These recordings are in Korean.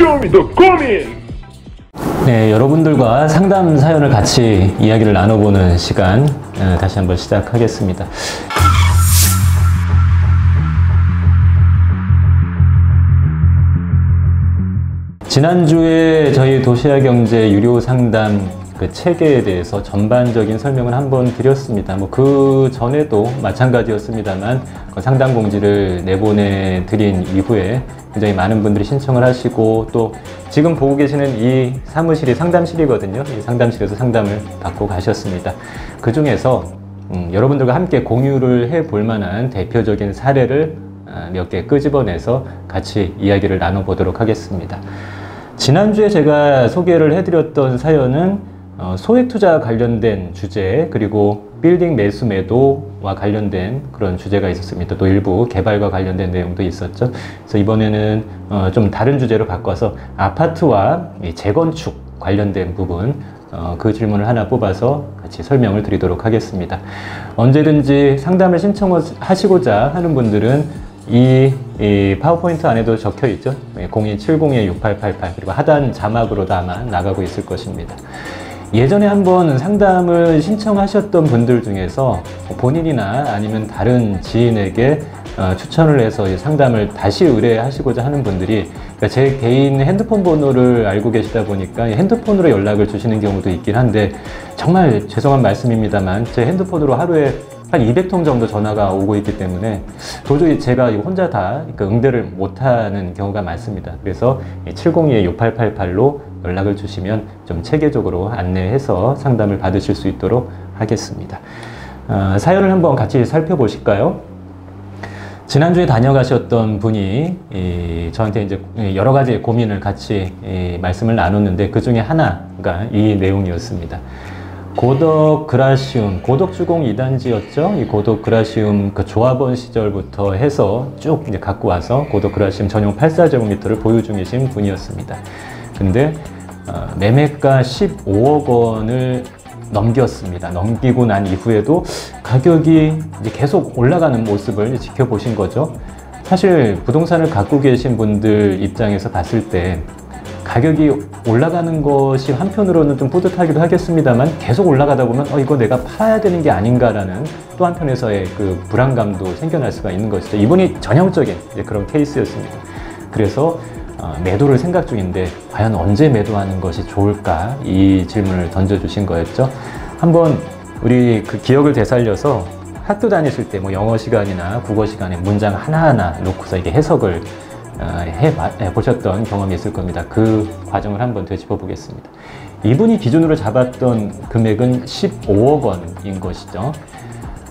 쇼미더고민! 네, 여러분들과 상담 사연을 같이 이야기를 나눠보는 시간 다시 한번 시작하겠습니다. 지난주에 저희 도시와경제 유료 상담 그 체계에 대해서 전반적인 설명을 한번 드렸습니다. 뭐 그 전에도 마찬가지였습니다만 상담 공지를 내보내 드린 이후에 굉장히 많은 분들이 신청을 하시고, 또 지금 보고 계시는 이 사무실이 상담실이거든요. 이 상담실에서 상담을 받고 가셨습니다. 그 중에서 여러분들과 함께 공유를 해 볼 만한 대표적인 사례를 몇 개 끄집어내서 같이 이야기를 나눠보도록 하겠습니다. 지난주에 제가 소개를 해드렸던 사연은 소액 투자 관련된 주제, 그리고 빌딩 매수 매도와 관련된 그런 주제가 있었습니다. 또 일부 개발과 관련된 내용도 있었죠. 그래서 이번에는 좀 다른 주제로 바꿔서 아파트와 재건축 관련된 부분, 그 질문을 하나 뽑아서 같이 설명을 드리도록 하겠습니다. 언제든지 상담을 신청하시고자 하는 분들은 이 파워포인트 안에도 적혀 있죠. 0270-6888, 그리고 하단 자막으로도 아마 나가고 있을 것입니다. 예전에 한번 상담을 신청하셨던 분들 중에서 본인이나 아니면 다른 지인에게 추천을 해서 상담을 다시 의뢰하시고자 하는 분들이, 그러니까 제 개인 핸드폰 번호를 알고 계시다 보니까 핸드폰으로 연락을 주시는 경우도 있긴 한데, 정말 죄송한 말씀입니다만 제 핸드폰으로 하루에 한 200통 정도 전화가 오고 있기 때문에 도저히 제가 혼자 다 응대를 못하는 경우가 많습니다. 그래서 702-6888로 연락을 주시면 좀 체계적으로 안내해서 상담을 받으실 수 있도록 하겠습니다. 사연을 한번 같이 살펴보실까요? 지난주에 다녀가셨던 분이 저한테 이제 여러 가지 고민을 같이 말씀을 나눴는데, 그 중에 하나가 이 내용이었습니다. 고덕그라시움, 고덕주공 2단지였죠. 이 고덕그라시움 그 조합원 시절부터 해서 쭉 이제 갖고 와서 고덕그라시움 전용 84제곱미터를 보유 중이신 분이었습니다. 근데 매매가 15억 원을 넘겼습니다. 넘기고 난 이후에도 가격이 이제 계속 올라가는 모습을 지켜보신 거죠. 사실 부동산을 갖고 계신 분들 입장에서 봤을 때 가격이 올라가는 것이 한편으로는 좀 뿌듯하기도 하겠습니다만, 계속 올라가다 보면 이거 내가 팔아야 되는 게 아닌가라는 또 한편에서의 그 불안감도 생겨날 수가 있는 것이죠. 이분이 전형적인 이제 그런 케이스였습니다. 그래서 매도를 생각 중인데 과연 언제 매도하는 것이 좋을까, 이 질문을 던져주신 거였죠. 한번 우리 그 기억을 되살려서 학교 다니실 때 뭐 영어 시간이나 국어 시간에 문장 하나하나 놓고서 이게 해석을 해보셨던 경험이 있을 겁니다. 그 과정을 한번 되짚어 보겠습니다. 이분이 기준으로 잡았던 금액은 15억 원인 것이죠.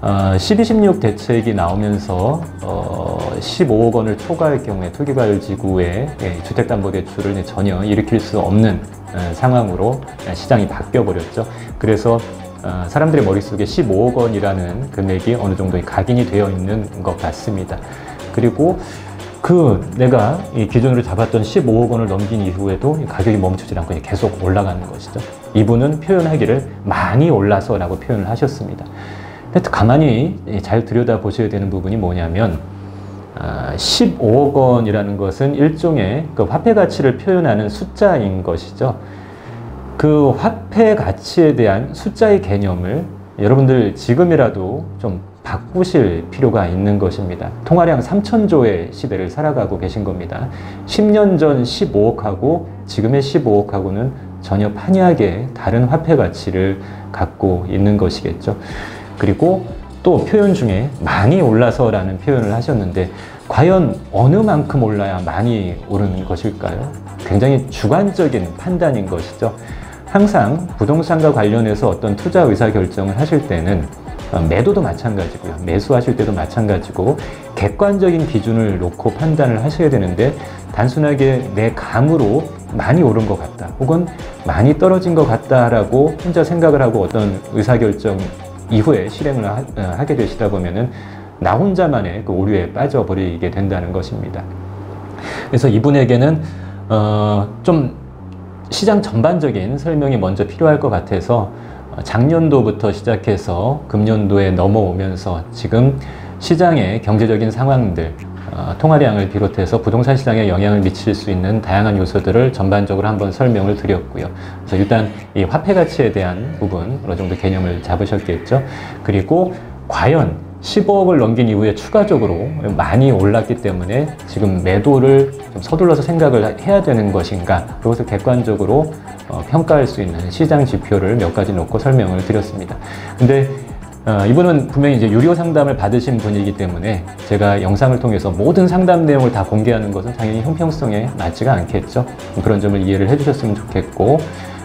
12.16 대책이 나오면서 15억 원을 초과할 경우에 투기과열지구에 주택담보대출을 전혀 일으킬 수 없는 상황으로 시장이 바뀌어버렸죠. 그래서 사람들의 머릿속에 15억 원이라는 금액이 어느 정도 각인이 되어 있는 것 같습니다. 그리고 내가 이 기준으로 잡았던 15억 원을 넘긴 이후에도 가격이 멈추지 않고 계속 올라가는 것이죠. 이분은 표현하기를 많이 올라서 라고 표현을 하셨습니다. 근데 가만히 잘 들여다보셔야 되는 부분이 뭐냐면, 15억 원이라는 것은 일종의 그 화폐 가치를 표현하는 숫자인 것이죠. 그 화폐 가치에 대한 숫자의 개념을 여러분들 지금이라도 좀 바꾸실 필요가 있는 것입니다. 통화량 3,000조의 시대를 살아가고 계신 겁니다. 10년 전 15억하고 지금의 15억하고는 전혀 판이하게 다른 화폐 가치를 갖고 있는 것이겠죠. 그리고 또 표현 중에 많이 올라서 라는 표현을 하셨는데, 과연 어느 만큼 올라야 많이 오르는 것일까요? 굉장히 주관적인 판단인 것이죠. 항상 부동산과 관련해서 어떤 투자 의사 결정을 하실 때는 매도도 마찬가지고요, 매수하실 때도 마찬가지고 객관적인 기준을 놓고 판단을 하셔야 되는데, 단순하게 내 감으로 많이 오른 것 같다 혹은 많이 떨어진 것 같다라고 혼자 생각을 하고 어떤 의사결정 이후에 실행을 하게 되시다 보면은 나 혼자만의 그 오류에 빠져버리게 된다는 것입니다. 그래서 이분에게는 좀 시장 전반적인 설명이 먼저 필요할 것 같아서, 작년도부터 시작해서 금년도에 넘어오면서 지금 시장의 경제적인 상황들, 통화량을 비롯해서 부동산 시장에 영향을 미칠 수 있는 다양한 요소들을 전반적으로 한번 설명을 드렸고요. 그래서 일단 이 화폐 가치에 대한 부분 어느 정도 개념을 잡으셨겠죠. 그리고 과연 10억을 넘긴 이후에 추가적으로 많이 올랐기 때문에 지금 매도를 좀 서둘러서 생각을 해야 되는 것인가, 그것을 객관적으로 평가할 수 있는 시장 지표를 몇 가지 놓고 설명을 드렸습니다. 근데 이분은 분명히 이제 유료 상담을 받으신 분이기 때문에 제가 영상을 통해서 모든 상담 내용을 다 공개하는 것은 당연히 형평성에 맞지가 않겠죠. 그런 점을 이해를 해주셨으면 좋겠고,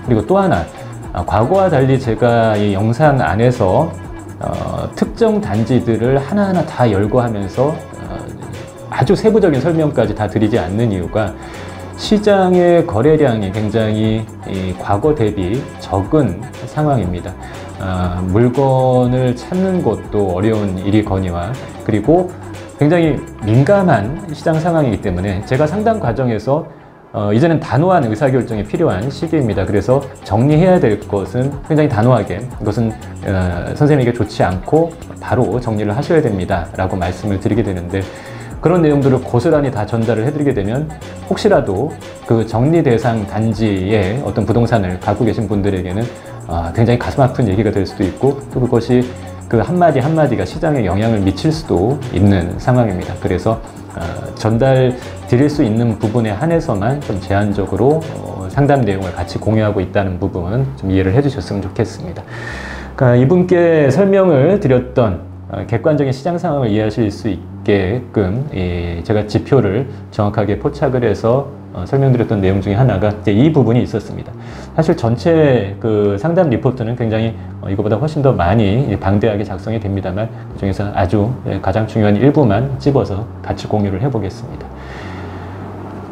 그리고 또 하나, 과거와 달리 제가 이 영상 안에서 특정 단지들을 하나하나 다 열거하면서 아주 세부적인 설명까지 다 드리지 않는 이유가 시장의 거래량이 굉장히 과거 대비 적은 상황입니다. 물건을 찾는 것도 어려운 일이거니와, 그리고 굉장히 민감한 시장 상황이기 때문에 제가 상담 과정에서 이제는 단호한 의사결정이 필요한 시기입니다. 그래서 정리해야 될 것은 굉장히 단호하게, 이것은 선생님에게 좋지 않고 바로 정리를 하셔야 됩니다 라고 말씀을 드리게 되는데, 그런 내용들을 고스란히 다 전달을 해드리게 되면 혹시라도 그 정리 대상 단지에 어떤 부동산을 갖고 계신 분들에게는 굉장히 가슴 아픈 얘기가 될 수도 있고, 또 그것이 그 한마디 한마디가 시장에 영향을 미칠 수도 있는 상황입니다. 그래서 전달 드릴 수 있는 부분에 한해서만 좀 제한적으로 상담 내용을 같이 공유하고 있다는 부분은 좀 이해를 해주셨으면 좋겠습니다. 그러니까 이분께 설명을 드렸던 객관적인 시장 상황을 이해하실 수 있게끔 제가 지표를 정확하게 포착을 해서 설명드렸던 내용 중에 하나가 이제 이 부분이 있었습니다. 사실 전체 그 상담 리포트는 굉장히 이거보다 훨씬 더 많이 방대하게 작성이 됩니다만, 그 중에서 아주 가장 중요한 일부만 집어서 같이 공유를 해보겠습니다.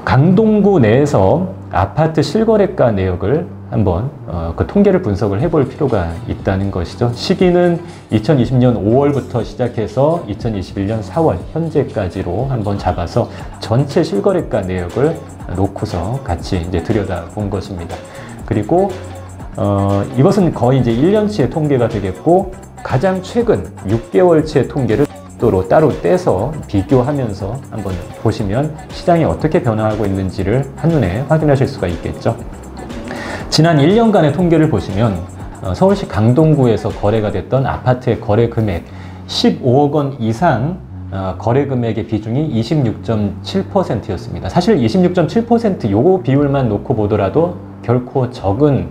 강동구 내에서 아파트 실거래가 내역을 한번 그 통계를 분석을 해볼 필요가 있다는 것이죠. 시기는 2020년 5월부터 시작해서 2021년 4월 현재까지로 한번 잡아서 전체 실거래가 내역을 놓고서 같이 이제 들여다본 것입니다. 그리고 이것은 거의 이제 1년치의 통계가 되겠고, 가장 최근 6개월치의 통계를 따로 떼서 비교하면서 한번 보시면 시장이 어떻게 변화하고 있는지를 한눈에 확인하실 수가 있겠죠. 지난 1년간의 통계를 보시면 서울시 강동구에서 거래가 됐던 아파트의 거래 금액 15억 원 이상 거래 금액의 비중이 26.7%였습니다. 사실 26.7% 요거 비율만 놓고 보더라도 결코 적은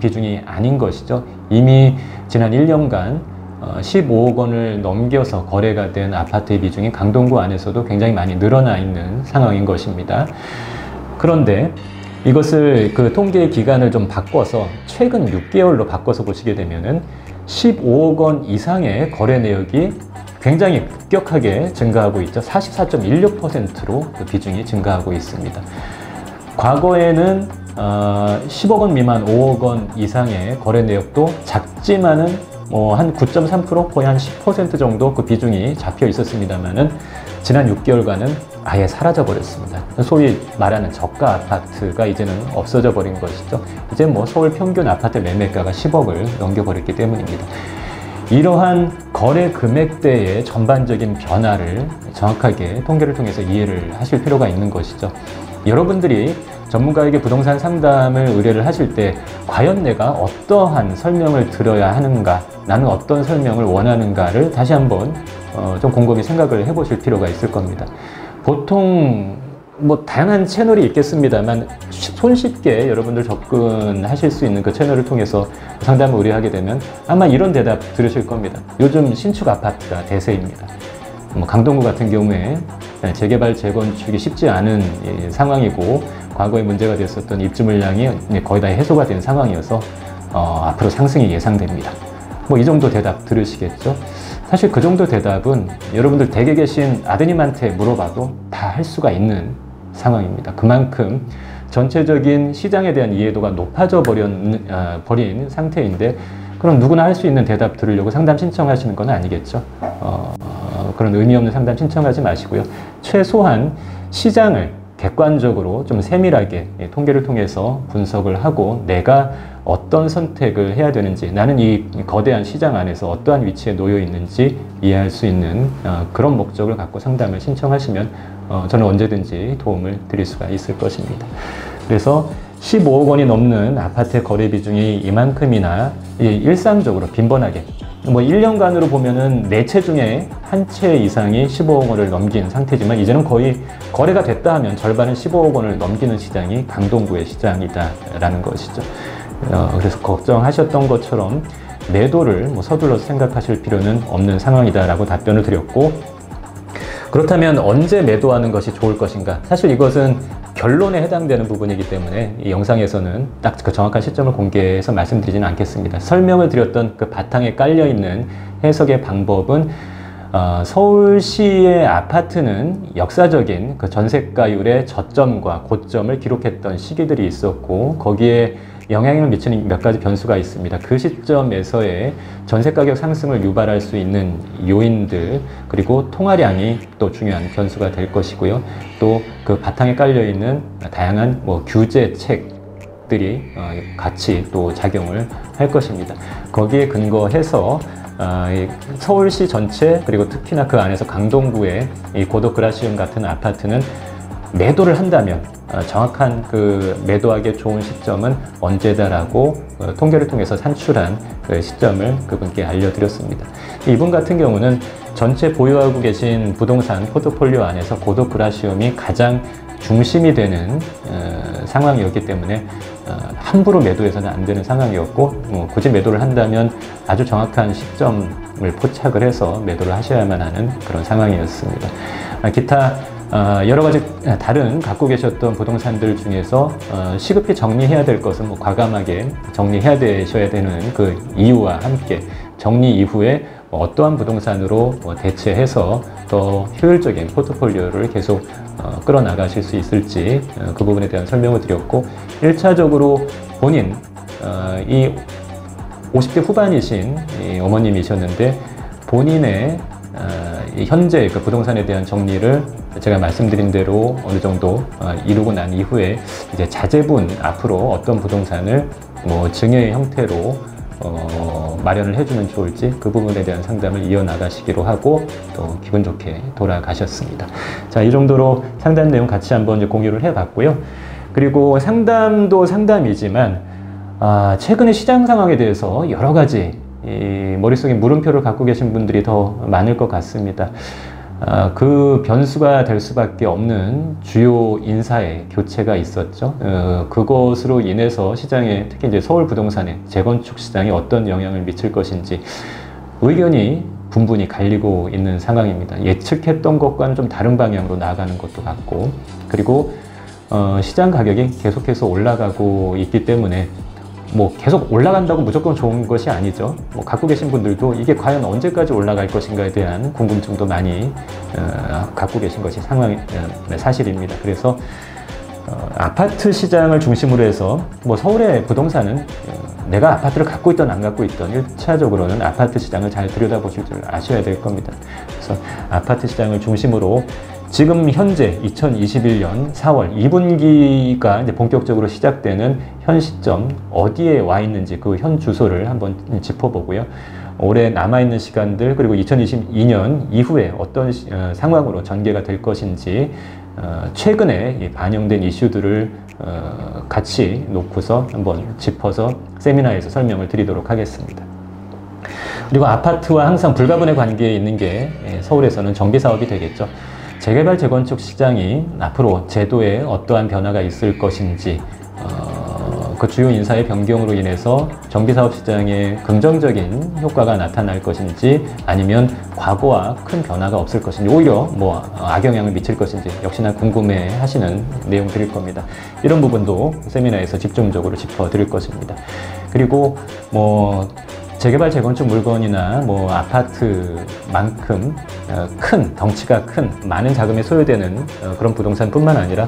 비중이 아닌 것이죠. 이미 지난 1년간 15억 원을 넘겨서 거래가 된 아파트의 비중이 강동구 안에서도 굉장히 많이 늘어나 있는 상황인 것입니다. 그런데 이것을 그 통계 기간을 좀 바꿔서 최근 6개월로 바꿔서 보시게 되면은 15억 원 이상의 거래 내역이 굉장히 급격하게 증가하고 있죠. 44.16%로 그 비중이 증가하고 있습니다. 과거에는 10억 원 미만 5억 원 이상의 거래 내역도 작지만은 한 9.3% 거의 한 10% 정도 그 비중이 잡혀 있었습니다만은 지난 6개월간은 아예 사라져 버렸습니다. 소위 말하는 저가 아파트가 이제는 없어져 버린 것이죠. 이제 서울 평균 아파트 매매가가 10억을 넘겨버렸기 때문입니다. 이러한 거래 금액대의 전반적인 변화를 정확하게 통계를 통해서 이해를 하실 필요가 있는 것이죠. 여러분들이 전문가에게 부동산 상담을 의뢰를 하실 때 과연 내가 어떠한 설명을 들어야 하는가, 나는 어떤 설명을 원하는가를 다시 한번 좀 곰곰이 생각을 해보실 필요가 있을 겁니다. 보통 뭐 다양한 채널이 있겠습니다만 손쉽게 여러분들 접근하실 수 있는 그 채널을 통해서 상담을 의뢰하게 되면 아마 이런 대답 들으실 겁니다. 요즘 신축 아파트가 대세입니다. 뭐 강동구 같은 경우에 재개발, 재건축이 쉽지 않은 상황이고, 과거에 문제가 됐었던 입주 물량이 거의 다 해소가 된 상황이어서 앞으로 상승이 예상됩니다. 뭐 이 정도 대답 들으시겠죠? 사실 그 정도 대답은 여러분들 댁에 계신 아드님한테 물어봐도 다 할 수가 있는 상황입니다. 그만큼 전체적인 시장에 대한 이해도가 높아져 버린 상태인데, 그럼 누구나 할 수 있는 대답 들으려고 상담 신청하시는 건 아니겠죠? 그런 의미 없는 상담 신청하지 마시고요. 최소한 시장을 객관적으로 좀 세밀하게 통계를 통해서 분석을 하고 내가 어떤 선택을 해야 되는지, 나는 이 거대한 시장 안에서 어떠한 위치에 놓여 있는지 이해할 수 있는 그런 목적을 갖고 상담을 신청하시면 저는 언제든지 도움을 드릴 수가 있을 것입니다. 그래서 15억 원이 넘는 아파트 거래 비중이 이만큼이나 일상적으로 빈번하게, 뭐 1년간으로 보면은 4채 중에 1채 이상이 15억 원을 넘긴 상태지만, 이제는 거의 거래가 됐다 하면 절반은 15억 원을 넘기는 시장이 강동구의 시장이다라는 것이죠. 그래서 걱정하셨던 것처럼 매도를 뭐 서둘러서 생각하실 필요는 없는 상황이다라고 답변을 드렸고, 그렇다면 언제 매도하는 것이 좋을 것인가? 사실 이것은 결론에 해당되는 부분이기 때문에 이 영상에서는 딱 그 정확한 시점을 공개해서 말씀드리지는 않겠습니다. 설명을 드렸던 그 바탕에 깔려있는 해석의 방법은 서울시의 아파트는 역사적인 그 전세가율의 저점과 고점을 기록했던 시기들이 있었고, 거기에 영향을 미치는 몇 가지 변수가 있습니다. 그 시점에서의 전세가격 상승을 유발할 수 있는 요인들, 그리고 통화량이 또 중요한 변수가 될 것이고요. 또 그 바탕에 깔려있는 다양한 뭐 규제책들이 같이 또 작용을 할 것입니다. 거기에 근거해서 서울시 전체, 그리고 특히나 그 안에서 강동구의 이 고덕그라시움 같은 아파트는 매도를 한다면 정확한 그 매도하기 좋은 시점은 언제다라고 통계를 통해서 산출한 그 시점을 그분께 알려드렸습니다. 이분 같은 경우는 전체 보유하고 계신 부동산 포트폴리오 안에서 고덕그라시움이 가장 중심이 되는 상황이었기 때문에 함부로 매도해서는 안 되는 상황이었고, 굳이 매도를 한다면 아주 정확한 시점을 포착을 해서 매도를 하셔야만 하는 그런 상황이었습니다. 기타 여러 가지 다른 갖고 계셨던 부동산들 중에서 시급히 정리해야 될 것은 뭐 과감하게 정리해야 되셔야 되는 그 이유와 함께 정리 이후에 어떠한 부동산으로 대체해서 더 효율적인 포트폴리오를 계속 끌어나가실 수 있을지 그 부분에 대한 설명을 드렸고, 1차적으로 본인 이 50대 후반이신 이 어머님이셨는데 본인의 현재 그 부동산에 대한 정리를 제가 말씀드린 대로 어느 정도 이루고 난 이후에 이제 자제분 앞으로 어떤 부동산을 뭐 증여의 형태로 마련을 해주면 좋을지 그 부분에 대한 상담을 이어나가시기로 하고 또 기분 좋게 돌아가셨습니다. 자, 이 정도로 상담 내용 같이 한번 이제 공유를 해봤고요. 그리고 상담도 상담이지만 최근의 시장 상황에 대해서 여러 가지 이 머릿속에 물음표를 갖고 계신 분들이 더 많을 것 같습니다. 그 변수가 될 수밖에 없는 주요 인사의 교체가 있었죠. 그것으로 인해서 시장에, 특히 이제 서울 부동산의 재건축 시장에 어떤 영향을 미칠 것인지 의견이 분분히 갈리고 있는 상황입니다. 예측했던 것과는 좀 다른 방향으로 나아가는 것도 같고, 그리고 시장 가격이 계속해서 올라가고 있기 때문에 뭐 계속 올라간다고 무조건 좋은 것이 아니죠. 뭐 갖고 계신 분들도 이게 과연 언제까지 올라갈 것인가에 대한 궁금증도 많이 갖고 계신 것이 사실입니다. 그래서 아파트 시장을 중심으로 해서 뭐 서울의 부동산은 내가 아파트를 갖고 있던 안 갖고 있던 1차적으로는 아파트 시장을 잘 들여다보실 줄 아셔야 될 겁니다. 그래서 아파트 시장을 중심으로 지금 현재 2021년 4월 2분기가 이제 본격적으로 시작되는 현 시점 어디에 와 있는지 그 현 주소를 한번 짚어보고요. 올해 남아있는 시간들, 그리고 2022년 이후에 어떤 상황으로 전개가 될 것인지 최근에 반영된 이슈들을 같이 놓고서 한번 짚어서 세미나에서 설명을 드리도록 하겠습니다. 그리고 아파트와 항상 불가분의 관계에 있는 게 서울에서는 정비사업이 되겠죠. 재개발 재건축 시장이 앞으로 제도에 어떠한 변화가 있을 것인지, 그 주요 인사의 변경으로 인해서 정비사업 시장에 긍정적인 효과가 나타날 것인지, 아니면 과거와 큰 변화가 없을 것인지, 오히려 뭐 악영향을 미칠 것인지 역시나 궁금해 하시는 내용들일 겁니다. 이런 부분도 세미나에서 집중적으로 짚어드릴 것입니다. 그리고 뭐 재개발 재건축 물건이나 뭐 아파트만큼 큰 덩치가 큰 많은 자금이 소요되는 그런 부동산뿐만 아니라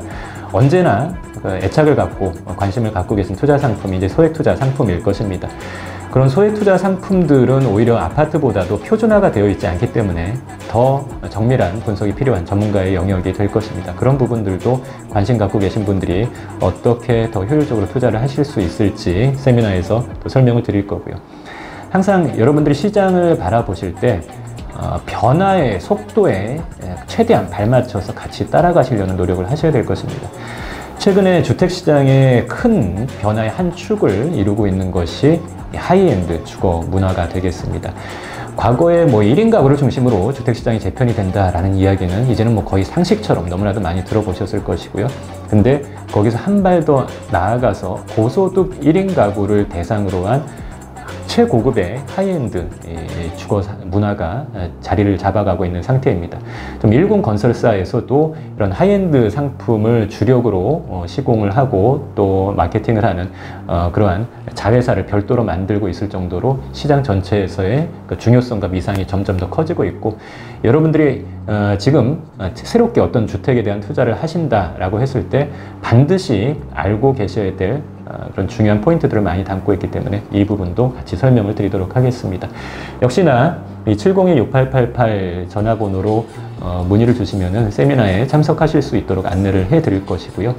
언제나 애착을 갖고 관심을 갖고 계신 투자 상품이 이제 소액 투자 상품일 것입니다. 그런 소액 투자 상품들은 오히려 아파트보다도 표준화가 되어 있지 않기 때문에 더 정밀한 분석이 필요한 전문가의 영역이 될 것입니다. 그런 부분들도 관심 갖고 계신 분들이 어떻게 더 효율적으로 투자를 하실 수 있을지 세미나에서 또 설명을 드릴 거고요. 항상 여러분들이 시장을 바라보실 때 변화의 속도에 최대한 발맞춰서 같이 따라가시려는 노력을 하셔야 될 것입니다. 최근에 주택시장의 큰 변화의 한 축을 이루고 있는 것이 하이엔드 주거 문화가 되겠습니다. 과거에 1인 가구를 중심으로 주택시장이 재편이 된다라는 이야기는 이제는 거의 상식처럼 너무나도 많이 들어보셨을 것이고요. 근데 거기서 한 발 더 나아가서 고소득 1인 가구를 대상으로 한 최고급의 하이엔드 주거 문화가 자리를 잡아가고 있는 상태입니다. 좀 일군 건설사에서도 이런 하이엔드 상품을 주력으로 시공을 하고 또 마케팅을 하는 그러한 자회사를 별도로 만들고 있을 정도로 시장 전체에서의 중요성과 미상이 점점 더 커지고 있고, 여러분들이 지금 새롭게 어떤 주택에 대한 투자를 하신다라고 했을 때 반드시 알고 계셔야 될 그런 중요한 포인트들을 많이 담고 있기 때문에 이 부분도 같이 설명을 드리도록 하겠습니다. 역시나 이 702-6888 전화번호로 문의를 주시면은 세미나에 참석하실 수 있도록 안내를 해드릴 것이고요.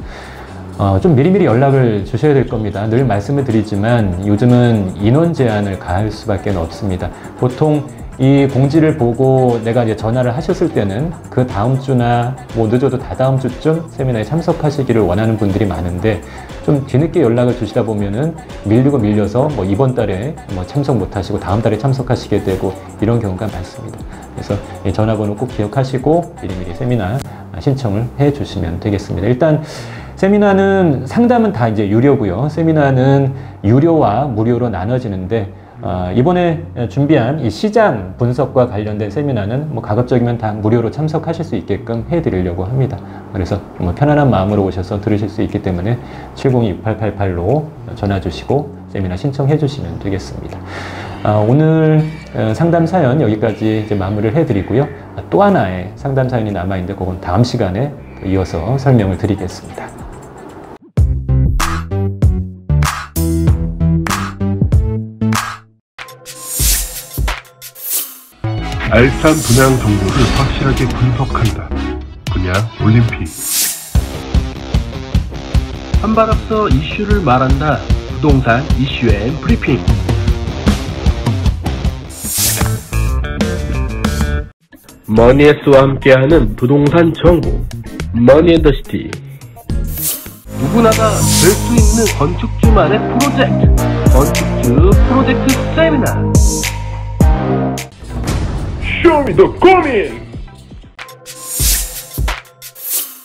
좀 미리미리 연락을 주셔야 될 겁니다. 늘 말씀을 드리지만 요즘은 인원 제한을 가할 수밖에 없습니다. 보통 이 공지를 보고 내가 이제 전화를 하셨을 때는 그 다음 주나 늦어도 다다음 주쯤 세미나에 참석하시기를 원하는 분들이 많은데, 좀 뒤늦게 연락을 주시다 보면은 밀리고 밀려서 이번 달에 참석 못 하시고 다음 달에 참석하시게 되고 이런 경우가 많습니다. 그래서 이 전화번호 꼭 기억하시고 미리미리 세미나 신청을 해 주시면 되겠습니다. 일단 세미나는 상담은 다 이제 유료고요. 세미나는 유료와 무료로 나눠지는데, 이번에 준비한 이 시장 분석과 관련된 세미나는 가급적이면 다 무료로 참석하실 수 있게끔 해드리려고 합니다. 그래서 편안한 마음으로 오셔서 들으실 수 있기 때문에 702-6888로 전화 주시고 세미나 신청해 주시면 되겠습니다. 오늘 상담 사연 여기까지 이제 마무리를 해드리고요. 또 하나의 상담 사연이 남아있는데 그건 다음 시간에 이어서 설명을 드리겠습니다. 알찬 분양 정보를 확실하게 분석한다. 분양올림픽. 한 발 앞서 이슈를 말한다. 부동산 이슈 앤 브리핑. 머니에스와 함께하는 부동산 정보. 머니앤더시티. 누구나가 될 수 있는 건축주만의 프로젝트. 건축주 프로젝트 세미나. 쇼미더고민!